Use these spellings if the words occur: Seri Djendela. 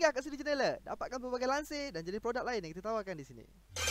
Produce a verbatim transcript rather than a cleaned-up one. singgah kat Seri Djendela, dapatkan berbagai lansir dan jenis produk lain yang kita tawarkan di sini.